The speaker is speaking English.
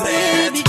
Baby,